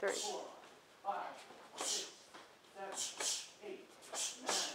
3. 4, 5, 6, 7, 8, 9.